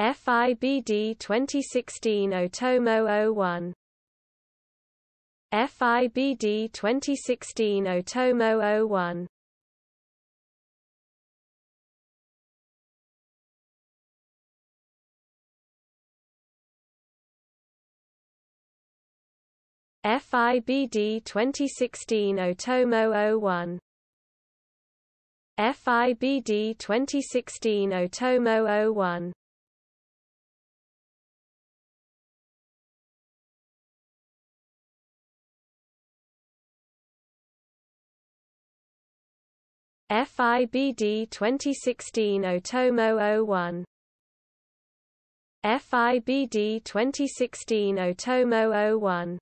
FIBD2016 Otomo01. FIBD2016 Otomo01. FIBD2016 Otomo01. FIBD2016 Otomo01. FIBD2016 Otomo01. FIBD2016 Otomo01.